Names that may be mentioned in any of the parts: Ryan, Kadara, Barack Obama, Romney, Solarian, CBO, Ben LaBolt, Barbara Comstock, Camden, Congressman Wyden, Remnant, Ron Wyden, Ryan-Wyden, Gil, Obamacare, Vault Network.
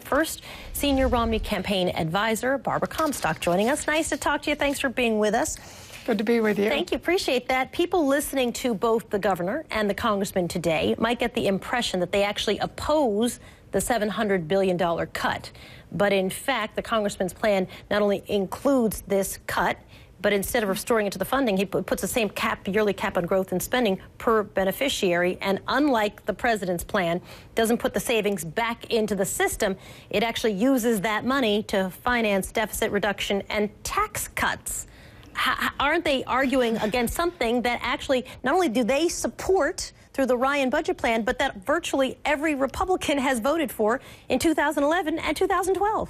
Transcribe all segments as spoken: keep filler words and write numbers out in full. First, senior Romney campaign advisor Barbara Comstock joining us. Nice to talk to you. Thanks for being with us. Good to be with you. Thank you. Appreciate that. People listening to both the governor and the congressman today might get the impression that they actually oppose the seven hundred billion dollar cut. But in fact, the congressman's plan not only includes this cut, but instead of restoring it to the funding, he puts the same cap, yearly cap on growth and spending per beneficiary. And unlike the president's plan, doesn't put the savings back into the system. It actually uses that money to finance deficit reduction and tax cuts. H- aren't they arguing against something that actually not only do they support through the Ryan budget plan, but that virtually every Republican has voted for in two thousand eleven and two thousand twelve?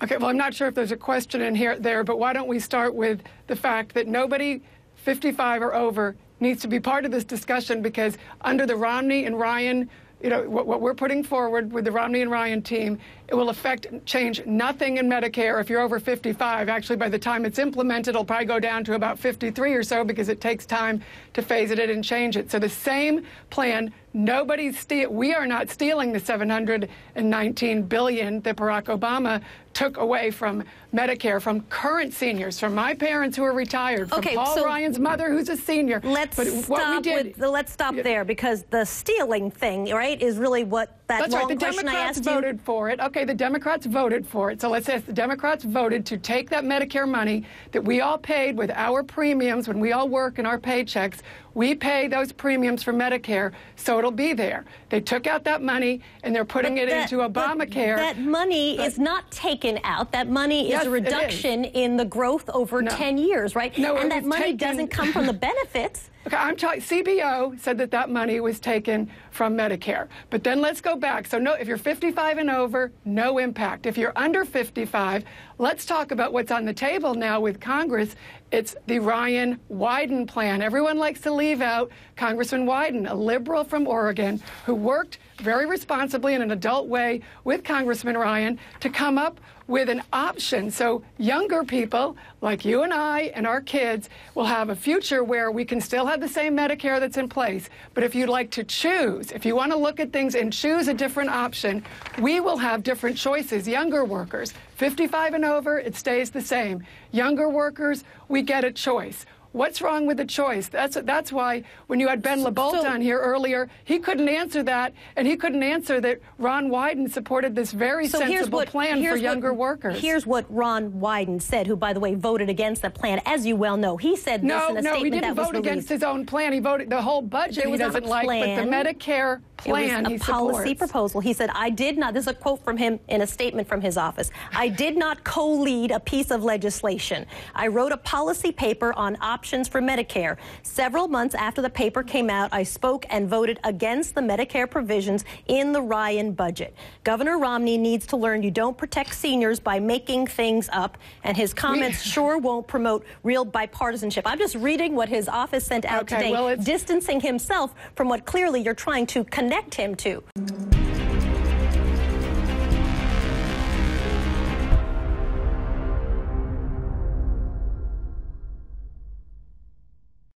Okay, well, I'm not sure if there's a question in here there, but why don't we start with the fact that nobody fifty-five or over needs to be part of this discussion, because under the Romney and Ryan, you know, what, what we're putting forward with the Romney and Ryan team, it will affect, change nothing in Medicare if you're over fifty-five. Actually, by the time it's implemented, it'll probably go down to about fifty-three or so, because it takes time to phase it in and change it. So the same plan. Nobody's steal. We are not stealing the seven hundred nineteen billion dollars that Barack Obama took away from Medicare, from current seniors, from my parents who are retired, from okay, Paul so Ryan's mother who's a senior. Let's but stop. What we did, with, let's stop there, because the stealing thing, right, is really what that that's long right. The question Democrats I asked voted you. for it. Okay, the Democrats voted for it. So let's ask, the Democrats voted to take that Medicare money that we all paid with our premiums when we all work and our paychecks. We pay those premiums for Medicare, so it'll be there. They took out that money and they're putting but it that, into Obamacare. That money but, is not taken out. That money yes, is a reduction is. in the growth over no. ten years, right? No, and that money taken... doesn't come from the benefits. Okay, I'm talking. C B O said that that money was taken from Medicare. But then let's go back. So no, if you're fifty-five and over, no impact. If you're under fifty-five, let's talk about what's on the table now with Congress. It's the Ryan-Wyden plan. Everyone likes to leave out Congressman Wyden, a liberal from Oregon who worked very responsibly in an adult way with Congressman Ryan to come up with an option so younger people like you and I and our kids will have a future where we can still have the same Medicare that's in place. But if you'd like to choose, if you want to look at things and choose a different option, we will have different choices. Younger workers, fifty-five and over, it stays the same. Younger workers, we get a choice. What's wrong with the choice? That's that's why when you had Ben LaBolt so, on here earlier, he couldn't answer that, and he couldn't answer that Ron Wyden supported this very so sensible here's what, plan here's for younger what, workers. Here's what Ron Wyden said, who, by the way, voted against the plan, as you well know. He said this no, in a no, statement that was No, no, he didn't vote released. against his own plan. He voted the whole budget he doesn't like, but the Medicare plan he supports. It was a policy proposal. He said, I did not, this is a quote from him in a statement from his office, I did not co-lead a piece of legislation. I wrote a policy paper on options. Options for Medicare. Several months after the paper came out, I spoke and voted against the Medicare provisions in the Ryan budget. Governor Romney needs to learn you don't protect seniors by making things up, and his comments sure won't promote real bipartisanship. I'm just reading what his office sent out okay, today, well, distancing himself from what clearly you're trying to connect him to.